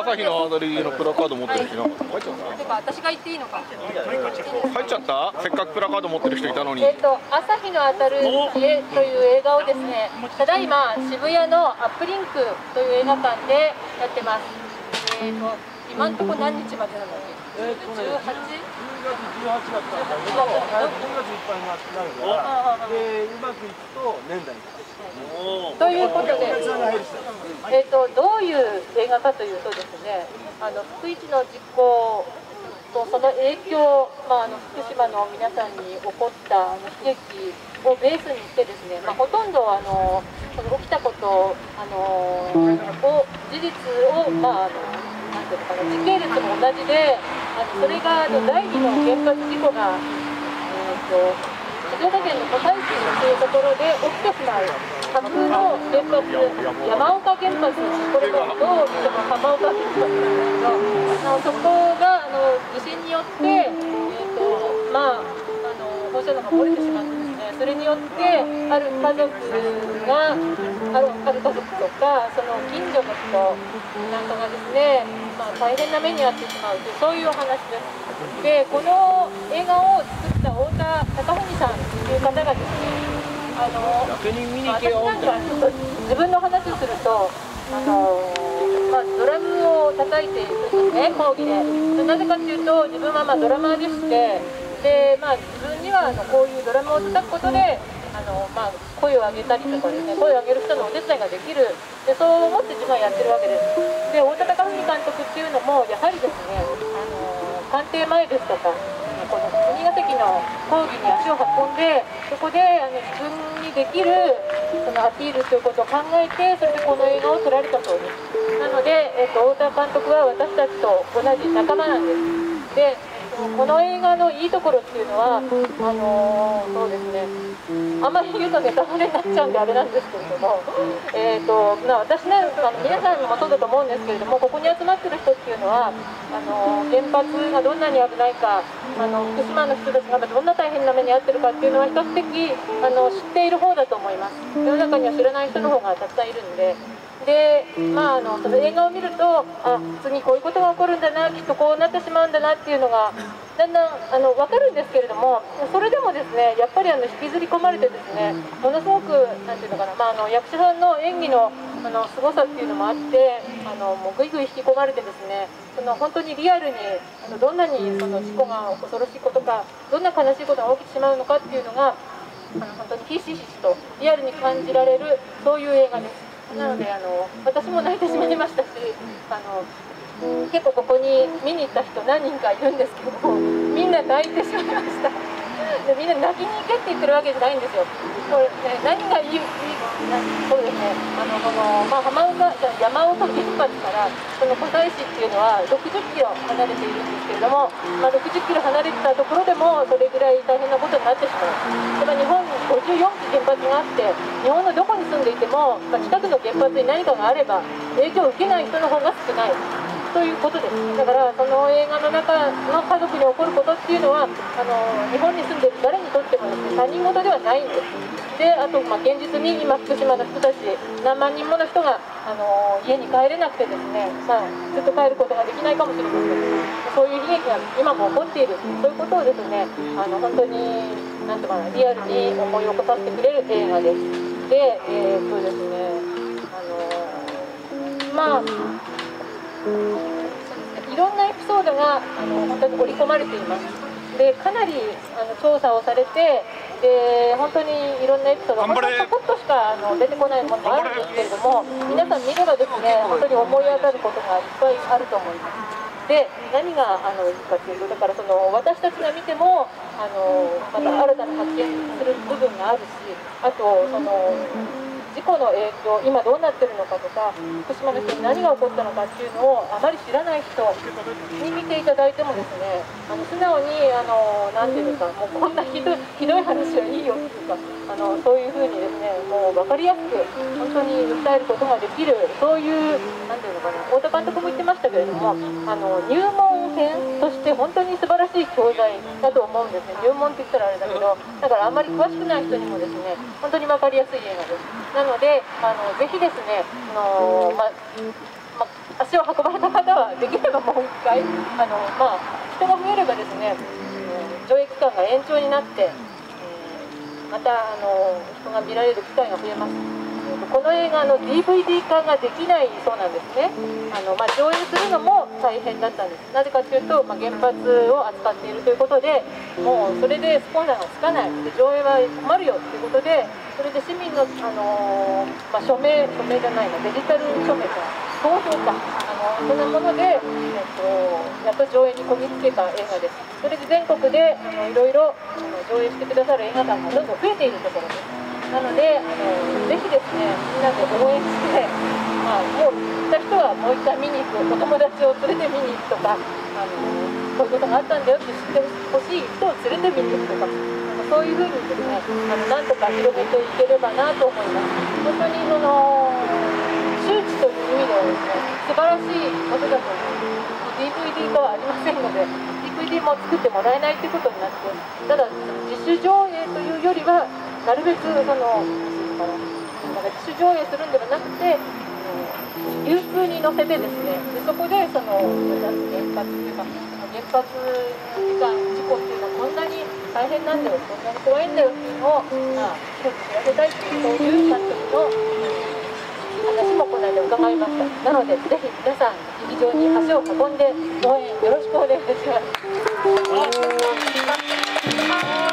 朝日のハードリーのプラカード持ってる人いなかった。入っちゃった。てか私が言っていいのか。入っちゃった。せっかくプラカード持ってる人いたのに。朝日の当たる家という映画をですね、ただいま渋谷のアップリンクという映画館でやってます。今んとこ何日までなの？18。10月18だったんだけど、10月いっぱいになるから、うまくいくと、年代に行く。ということで、どういう映画かというとですね、福井市の実行とその影響、福島の皆さんに起こった悲劇をベースにしてですね、ほとんど起きたこと事実を、時系列も同じで、それが第2の原発事故が、静岡県の湖西市というところで起きてしまう、架空の原発、山岡原発、これがどうしても浜岡原発なんですが、そこが地震によって、放射能が漏れてしまうんです。それによってある家族がある家族とかその近所の人なんかがですね、大変な目に遭ってしまうというそういうお話です。でこの映画を作った太田貴文さんという方がですね、私なんか自分の話をするとドラムを叩いているんですね、講義で。なぜかというと自分はドラマーでして。で自分にはこういうドラムを叩くことで声を上げたりとかですね、声を上げる人のお手伝いができる、でそう思って自分はやってるわけです。で太田貴文監督っていうのもやはりですね、官邸前ですとかこの国ヶ関の講義に足を運んで、そこで自分にできるそのアピールということを考えて、それでこの映画を撮られたそうです。なので、太田監督は私たちと同じ仲間なんです。でこの映画のいいところっていうのはそうですね、あんまり言うとネタバレになっちゃうんであれなんですけれども、私なんか皆さんもそうだと思うんですけれども、ここに集まってる人っていうのは原発がどんなに危ないか、福島の人たちがどんな大変な目に遭ってるかっていうのは比較的知っている方だと思います。世の中には知らない人の方がたくさんいるんで。でその映画を見ると、あ、次こういうことが起こるんだな、きっとこうなってしまうんだなっていうのがだんだん分かるんですけれども、それでもですねやっぱり引きずり込まれてですね、ものすごくなんていうのかな、役者さんの演技のすごさっていうのもあって、もうぐいぐい引き込まれてですね、本当にリアルにどんなにその事故が恐ろしいことか、どんな悲しいことが起きてしまうのかっていうのが本当にひしひしとリアルに感じられる、そういう映画です。なので私も泣いてしまいましたし、結構ここに見に行った人何人かいるんですけども、みんな泣いてしまいました。でみんな泣きに行けって言ってるわけじゃないんですよ。これ、ね、何がいいそうですね、浜岡じゃ山岡原発からこの湖西市っていうのは60キロ離れているんですけれども、60キロ離れてたところでもそれぐらい大変なことになってしまう。日本に54基原発があって、日本のどこに住んでいても、近くの原発に何かがあれば影響を受けない人の方が少ないということです。だからその映画の中の家族に起こることっていうのは日本に住んでいる誰にとっても他人事ではないんです。であと現実に今福島の人たち何万人もの人が家に帰れなくてですね、ずっと帰ることができないかもしれません。そういう悲劇が今も起こっている、そういうことをですね本当になんとかリアルに思い起こさせてくれる映画です。でそうですねいろんなエピソードが本当に織り込まれています。でかなり調査をされて、本当にいろんなエピソードがちょこっとしか出てこないものがあるんですけれども、皆さん見ればですね本当に思い当たることがいっぱいあると思います。で何がいいかというと、だから私たちが見てもまた新たな発見する部分があるし、あと事故の影響、今どうなってるのかとか、福島の人に何が起こったのかっていうのをあまり知らない人に見ていただいてもですね、素直になんていうか、もうこんなひどい話はいいよっていうか、そういうふうにですね、もう分かりやすく本当に訴えることができる、そういうなんていうのかな、太田監督も言ってましたけれども、入門編として本当に素晴らしい教材だと思うんですね。入門って言ったらあれだけど、だからあんまり詳しくない人にもですね、本当に分かりやすい映画です。なのでぜひですね足を運ばれた方は会、人が増えればですね、上映期間が延長になって、また人が見られる機会が増えます。この映画の DVD 化ができないそうなんですね。上映するのも大変だったんです。なぜかというと、原発を扱っているということで、もうそれでスポンサーがつかないで、上映は困るよということで、それで市民の、署名じゃないの、デジタル署名か投票か、そんなもので、やっと上映にこぎつけた映画です。それで全国でいろいろ上映してくださる映画館がどんどん増えているところです。なので、ぜひですね、みんなで応援して、もう行った人はもう一回見に行く、お友達を連れて見に行くとか、こういうことがあったんだよって知ってほしい人を連れて見に行くとか、そういうふうにですね、なんとか広げていければなと思います。本当に周知という意味ではですね、素晴らしいことだと思います。DVD 化はありませんので、DVD も作ってもらえないということになって、ただ、自主上映というよりは、なるべく自主上映するんではなくて、流通に乗せてですね、でそこで原発というか、原発事故っていうのはこんなに大変なんだよ、こんなに怖いんだよっていうのを、一つ知らせたいっていう、そういう作品の話もこの間伺いました。なので、ぜひ皆さん、劇場に足を運んで、応援よろしくお願いします。